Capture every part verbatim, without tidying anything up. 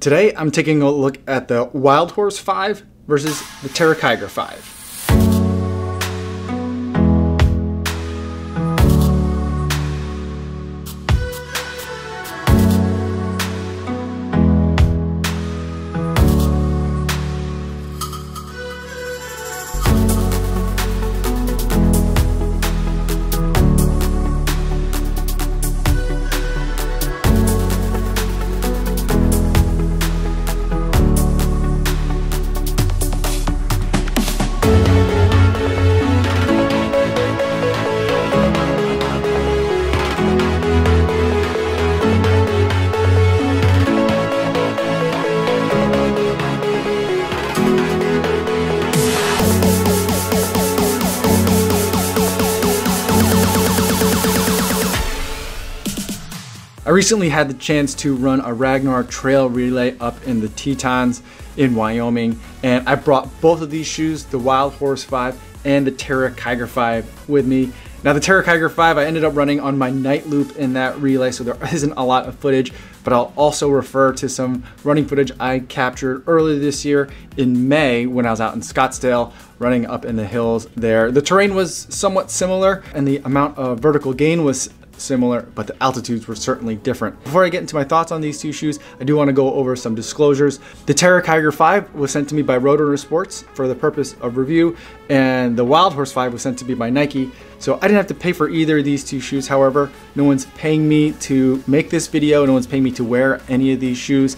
Today, I'm taking a look at the Wild Horse five versus the Terra Kiger five. I recently had the chance to run a Ragnar Trail Relay up in the Tetons in Wyoming, and I brought both of these shoes, the Wild Horse five and the Terra Kiger five, with me. Now the Terra Kiger five I ended up running on my night loop in that relay, so there isn't a lot of footage, but I'll also refer to some running footage I captured earlier this year in May when I was out in Scottsdale running up in the hills there. The terrain was somewhat similar and the amount of vertical gain was similar, but the altitudes were certainly different. Before I get into my thoughts on these two shoes, I do want to go over some disclosures. The Terra Kiger five was sent to me by Road Runner Sports for the purpose of review, and the Wild Horse five was sent to me by Nike. So I didn't have to pay for either of these two shoes. However, no one's paying me to make this video, no one's paying me to wear any of these shoes,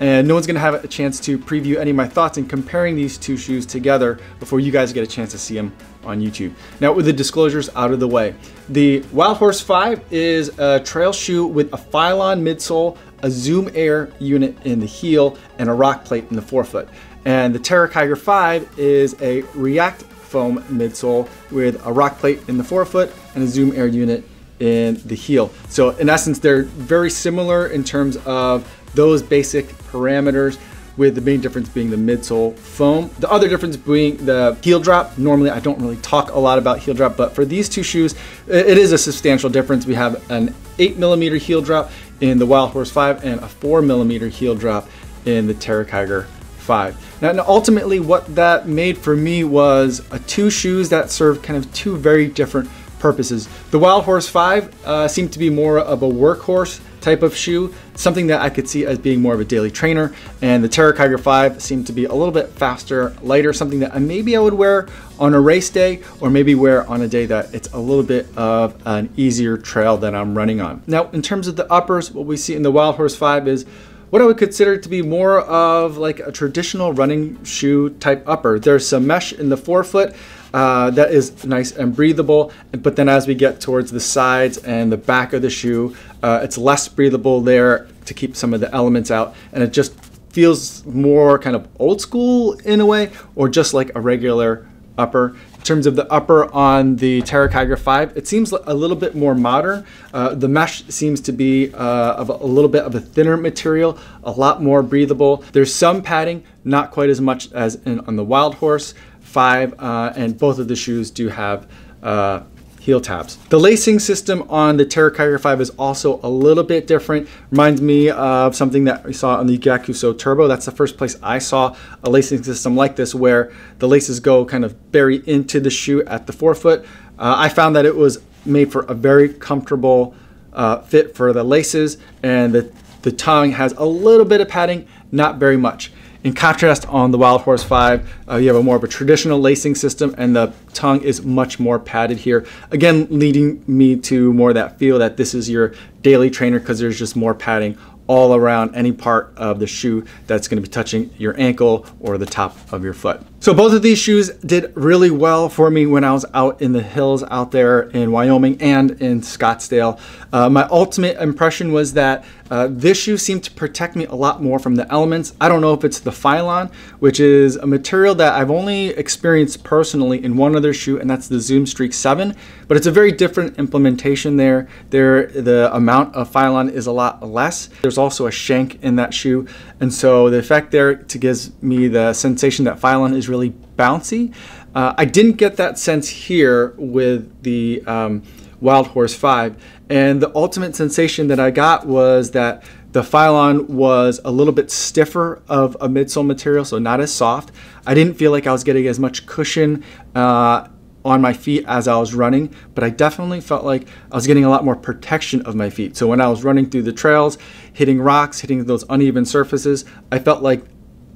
and no one's gonna have a chance to preview any of my thoughts in comparing these two shoes together before you guys get a chance to see them on YouTube. Now, with the disclosures out of the way, the Wild Horse five is a trail shoe with a Phylon midsole, a Zoom Air unit in the heel, and a rock plate in the forefoot. And the Terra Kiger five is a React foam midsole with a rock plate in the forefoot and a Zoom Air unit in the heel. So in essence, they're very similar in terms of those basic parameters, with the main difference being the midsole foam. The other difference being the heel drop. Normally I don't really talk a lot about heel drop, but for these two shoes, it is a substantial difference. We have an eight millimeter heel drop in the Wild Horse five and a four millimeter heel drop in the Terra Kiger five. Now, and ultimately what that made for me was a two shoes that served kind of two very different purposes. The Wild Horse five uh, seemed to be more of a workhorse type of shoe, something that I could see as being more of a daily trainer, and the Terra Kiger five seemed to be a little bit faster, lighter, something that maybe I would wear on a race day, or maybe wear on a day that it's a little bit of an easier trail that I'm running on. Now, in terms of the uppers, what we see in the Wild Horse five is what I would consider to be more of like a traditional running shoe type upper. There's some mesh in the forefoot uh, that is nice and breathable, but then as we get towards the sides and the back of the shoe, uh, it's less breathable there to keep some of the elements out, and it just feels more kind of old school in a way, or just like a regular upper. In terms of the upper on the Terra Kiger five, it seems a little bit more modern. Uh, the mesh seems to be uh, of a, a little bit of a thinner material, a lot more breathable. There's some padding, not quite as much as in, on the Wild Horse five, uh, and both of the shoes do have uh, heel tabs. The lacing system on the Terra Kiger five is also a little bit different. Reminds me of something that we saw on the Yakuso Turbo. That's the first place I saw a lacing system like this, where the laces go kind of bury into the shoe at the forefoot. Uh, I found that it was made for a very comfortable uh, fit for the laces, and the, the tongue has a little bit of padding, not very much. In contrast, on the Wild Horse five, uh, you have a more of a traditional lacing system, and the tongue is much more padded here. Again, leading me to more that feel that this is your daily trainer, because there's just more padding all around any part of the shoe that's going to be touching your ankle or the top of your foot. So both of these shoes did really well for me when I was out in the hills out there in Wyoming and in Scottsdale. Uh, my ultimate impression was that uh, this shoe seemed to protect me a lot more from the elements. I don't know if it's the Phylon, which is a material that I've only experienced personally in one other shoe, and that's the Zoom Streak seven, but it's a very different implementation there. There, the amount of Phylon is a lot less. There's There's also a shank in that shoe, and so the effect there to gives me the sensation that Phylon is really bouncy. Uh, I didn't get that sense here with the um, Wild Horse five, and the ultimate sensation that I got was that The Phylon was a little bit stiffer of a midsole material, so not as soft. I didn't feel like I was getting as much cushion uh, on my feet as I was running, but I definitely felt like I was getting a lot more protection of my feet. So when I was running through the trails, hitting rocks, hitting those uneven surfaces, I felt like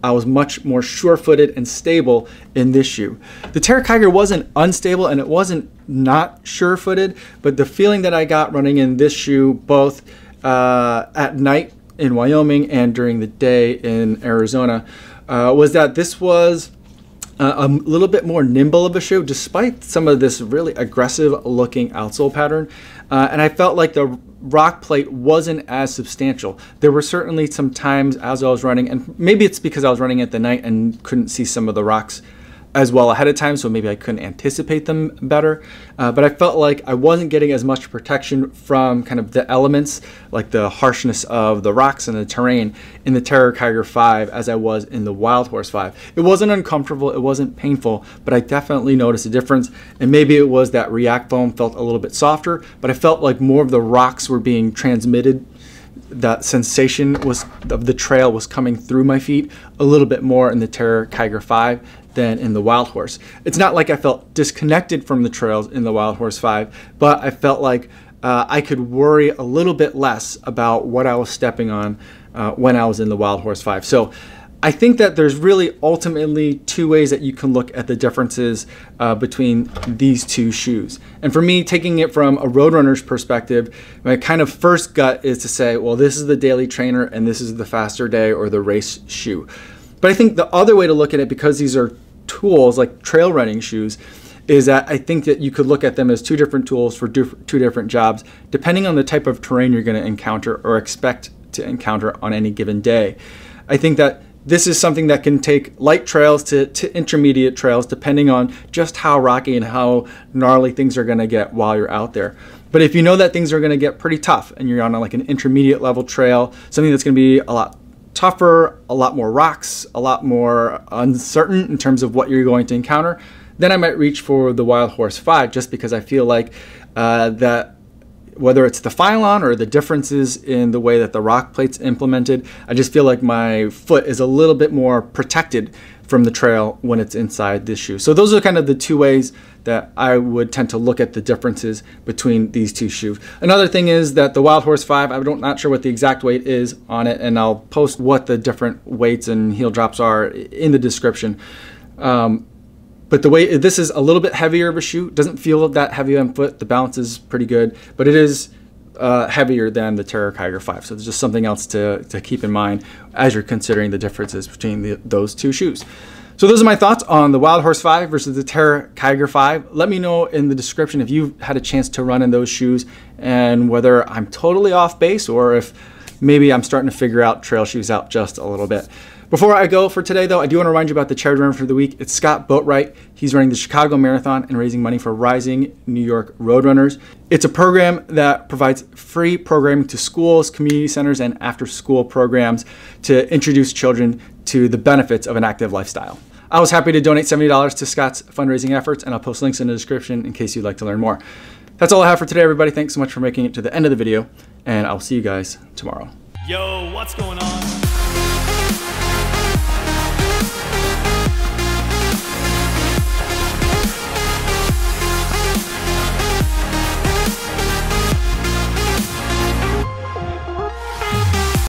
I was much more sure-footed and stable in this shoe. The Terra Kiger wasn't unstable and it wasn't not sure-footed, but the feeling that I got running in this shoe, both uh, at night in Wyoming and during the day in Arizona, uh, was that this was Uh, a little bit more nimble of a shoe, despite some of this really aggressive looking outsole pattern. Uh, and I felt like the rock plate wasn't as substantial. There were certainly some times as I was running, and maybe it's because I was running at the night and couldn't see some of the rocks as well ahead of time, so maybe I couldn't anticipate them better. Uh, but I felt like I wasn't getting as much protection from kind of the elements, like the harshness of the rocks and the terrain in the Terra Kiger five as I was in the Wild Horse five. It wasn't uncomfortable, it wasn't painful, but I definitely noticed a difference. And maybe it was that React foam felt a little bit softer, but I felt like more of the rocks were being transmitted. That sensation was of the trail was coming through my feet a little bit more in the Terra Kiger five than in the Wild Horse. It's not like I felt disconnected from the trails in the Wild Horse five, but I felt like uh, I could worry a little bit less about what I was stepping on uh, when I was in the Wild Horse five. So I think that there's really ultimately two ways that you can look at the differences uh, between these two shoes. And for me, taking it from a road runner's perspective, my kind of first gut is to say, well, this is the daily trainer and this is the faster day or the race shoe. But I think the other way to look at it, because these are tools like trail running shoes, is that I think that you could look at them as two different tools for two different jobs, depending on the type of terrain you're going to encounter or expect to encounter on any given day. I think that this is something that can take light trails to, to intermediate trails, depending on just how rocky and how gnarly things are gonna get while you're out there. But if you know that things are gonna get pretty tough and you're on like an intermediate level trail, something that's gonna be a lot tougher, a lot more rocks, a lot more uncertain in terms of what you're going to encounter, then I might reach for the Wild Horse five, just because I feel like uh, that whether it's the Phylon or the differences in the way that the rock plate's implemented, I just feel like my foot is a little bit more protected from the trail when it's inside this shoe. So those are kind of the two ways that I would tend to look at the differences between these two shoes. Another thing is that the Wild Horse five, I'm not sure what the exact weight is on it, and I'll post what the different weights and heel drops are in the description. Um, But the way this is a little bit heavier of a shoe, doesn't feel that heavy on foot. The balance is pretty good, but it is uh, heavier than the Terra Kiger five. So there's just something else to, to keep in mind as you're considering the differences between the, those two shoes. So those are my thoughts on the Wild Horse five versus the Terra Kiger five. Let me know in the description if you've had a chance to run in those shoes and whether I'm totally off base or if maybe I'm starting to figure out trail shoes out just a little bit. Before I go for today, though, I do want to remind you about the charity runner for the week. It's Scott Boatwright. He's running the Chicago Marathon and raising money for Rising New York Road Runners. It's a program that provides free programming to schools, community centers, and after-school programs to introduce children to the benefits of an active lifestyle. I was happy to donate seventy dollars to Scott's fundraising efforts, and I'll post links in the description in case you'd like to learn more. That's all I have for today, everybody. Thanks so much for making it to the end of the video, and I'll see you guys tomorrow. Yo, what's going on?